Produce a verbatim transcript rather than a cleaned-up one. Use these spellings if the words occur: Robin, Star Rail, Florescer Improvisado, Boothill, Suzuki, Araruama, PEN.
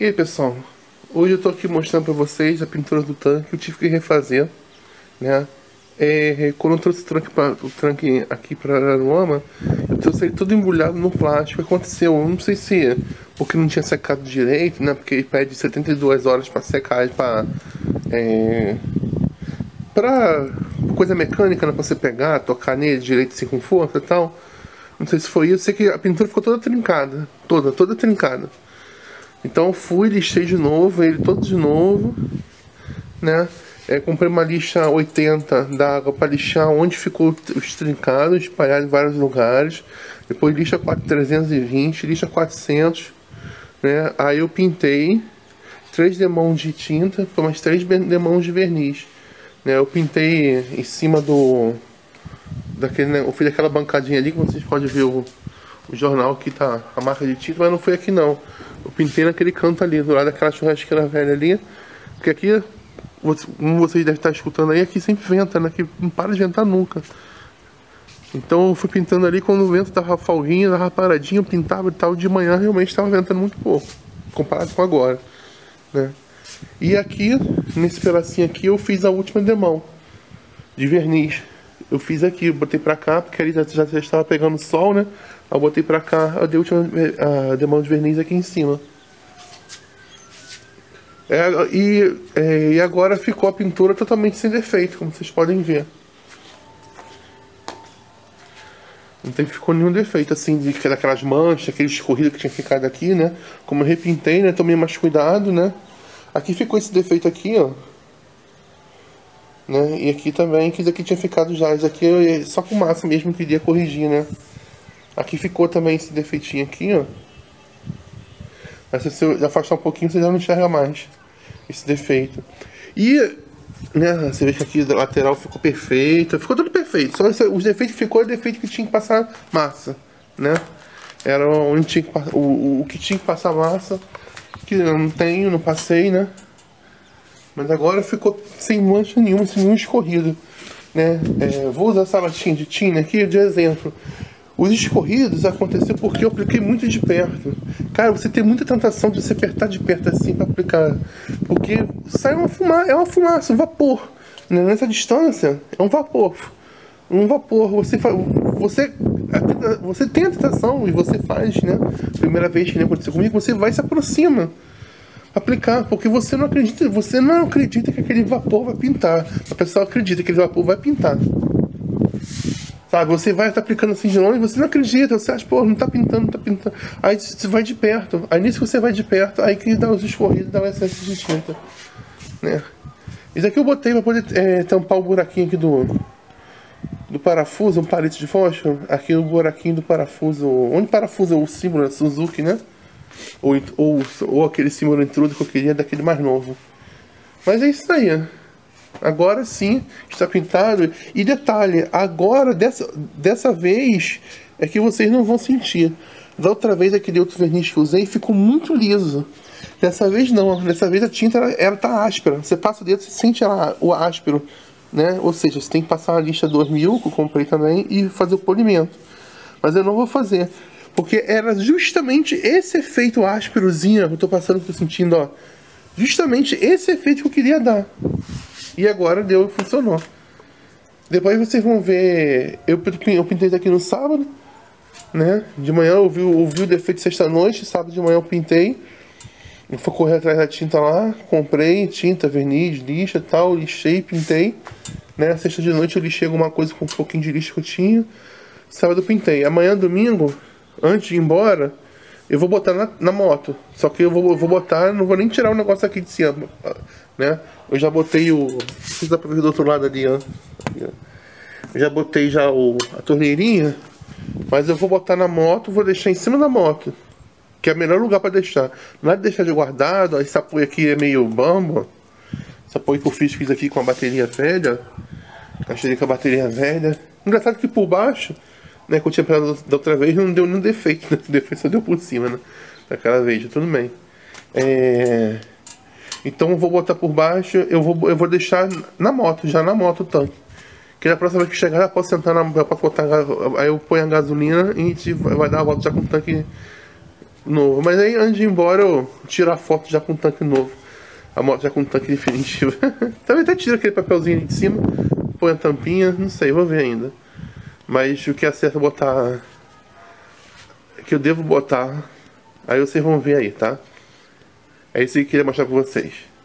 E aí pessoal, hoje eu tô aqui mostrando pra vocês a pintura do tanque que eu tive que refazer, né? É, quando eu trouxe o tanque, pra, o tanque aqui pra Araruama, eu trouxe ele todo embrulhado no plástico. Aconteceu, eu não sei se é porque não tinha secado direito, né? Porque ele pede setenta e duas horas pra secar, pra... É, pra coisa mecânica, né? Pra você pegar, tocar nele direito assim com força e tal. Não sei se foi isso, sei que a pintura ficou toda trincada, toda, toda trincada. Então eu fui, lixei de novo, ele todo de novo, né? É, comprei uma lixa oitenta da água para lixar onde ficou os trincados, espalhado em vários lugares. Depois lixa trezentos e vinte, lixa quatrocentos, né? Aí eu pintei três demãos de tinta, foi umas três demãos de verniz, né? Eu pintei em cima do... daquele, né? Eu fiz aquela bancadinha ali, como vocês podem ver o, o jornal que tá a marca de tinta, mas não foi aqui não. Eu pintei naquele canto ali, do lado daquela churrasqueira velha ali, porque aqui... como vocês devem estar escutando aí, aqui sempre venta, né? Aqui não para de ventar nunca. Então eu fui pintando ali, quando o vento dava folguinha, dava paradinha, eu pintava e tal. De manhã realmente estava ventando muito pouco, comparado com agora, né? E aqui, nesse pedacinho aqui, eu fiz a última demão de verniz. Eu fiz aqui, botei pra cá, porque ali já, já, já estava pegando sol, né? Eu botei pra cá, eu dei a última a demão de verniz aqui em cima. É, e, é, e agora ficou a pintura totalmente sem defeito, como vocês podem ver. Não tem, ficou nenhum defeito, assim, de, daquelas manchas, aquele escorrido que tinha ficado aqui, né? Como eu repintei, né? Tomei mais cuidado, né? Aqui ficou esse defeito aqui, ó. Né? E aqui também, que isso aqui tinha ficado já. Isso aqui eu, só com massa mesmo, eu queria corrigir, né? Aqui ficou também esse defeitinho aqui, ó. Mas se você afastar um pouquinho, você já não enxerga mais esse defeito. E, né, você vê que aqui da lateral ficou perfeito. Ficou tudo perfeito. Só esse, os defeitos que ficou, é o defeito que tinha que passar massa, né? Era onde tinha que, o, o, o que tinha que passar massa, que eu não tenho, não passei, né? Mas agora ficou sem mancha nenhuma, sem nenhum escorrido, né? É, vou usar essa latinha de tinta aqui de exemplo. Os escorridos aconteceu porque eu apliquei muito de perto. Cara, você tem muita tentação de se apertar de perto assim para aplicar. Porque sai uma fumaça, é uma fumaça, um vapor. Né? Nessa distância, é um vapor. Um vapor, você, fa... você... você tem a tentação e você faz, né? Primeira vez que aconteceu comigo, você vai e se aproxima. Aplicar, porque você não acredita, você não acredita que aquele vapor vai pintar. A pessoa acredita que aquele vapor vai pintar. Sabe, você vai estar aplicando assim de longe, você não acredita, você acha, pô, não tá pintando, não tá pintando. Aí você vai de perto, aí nisso que você vai de perto, aí que dá os escorridos, dá o excesso de tinta, né? Isso aqui eu botei pra poder é, tampar o buraquinho aqui do do parafuso, um palito de fósforo. Aqui o buraquinho do parafuso, onde parafuso é o símbolo da Suzuki, né? Ou, ou, ou aquele símbolo intruso que eu queria, daquele mais novo. Mas é isso aí, né? Agora sim, está pintado. E detalhe, agora, dessa, dessa vez, é que vocês não vão sentir. Da outra vez, aquele outro verniz que usei, ficou muito liso. Dessa vez não, dessa vez a tinta, ela, ela tá áspera. Você passa o dedo, você sente ela, o áspero, né? Ou seja, você tem que passar a lixa dois mil, que eu comprei também, e fazer o polimento. Mas eu não vou fazer, porque era justamente esse efeito ásperozinho que eu tô passando, que eu tô sentindo, ó. Justamente esse efeito que eu queria dar. E agora deu, funcionou. Depois vocês vão ver... Eu, eu pintei aqui no sábado, né? De manhã eu vi, eu vi o defeito sexta-noite. Sábado de manhã eu pintei. Eu fui correr atrás da tinta lá. Comprei tinta, verniz, lixa e tal. Lixei, pintei. Né? Sexta de noite eu lixei alguma coisa com um pouquinho de lixo que eu tinha. Sábado eu pintei. Amanhã, domingo, antes de ir embora... Eu vou botar na, na moto, só que eu vou, eu vou botar, não vou nem tirar o negócio aqui de cima, né? Eu já botei o... Dá pra ver do outro lado ali, ó. Eu já botei já o, a torneirinha, mas eu vou botar na moto, vou deixar em cima da moto, que é o melhor lugar pra deixar. Não é deixar de guardado, ó, esse apoio aqui é meio bambo. Esse apoio que eu fiz, fiz aqui com a bateria velha. Achei com a bateria velha. Engraçado que por baixo... Né, que eu tinha pegado da outra vez, não deu nenhum defeito, né? O defeito só deu por cima, né? Daquela vez, tudo bem. É... Então eu vou botar por baixo, eu vou, eu vou deixar na moto, já na moto o tanque. Que na próxima vez que chegar, eu posso sentar na moto, aí eu ponho a gasolina e a gente vai dar a volta já com o tanque novo. Mas aí, antes de ir embora, eu tiro a foto já com o tanque novo. A moto já com o tanque definitivo. Talvez até tiro aquele papelzinho ali de cima, põe a tampinha, não sei, vou ver ainda. Mas o que é certo é botar... que eu devo botar... aí vocês vão ver aí, tá? É isso que eu queria mostrar pra vocês.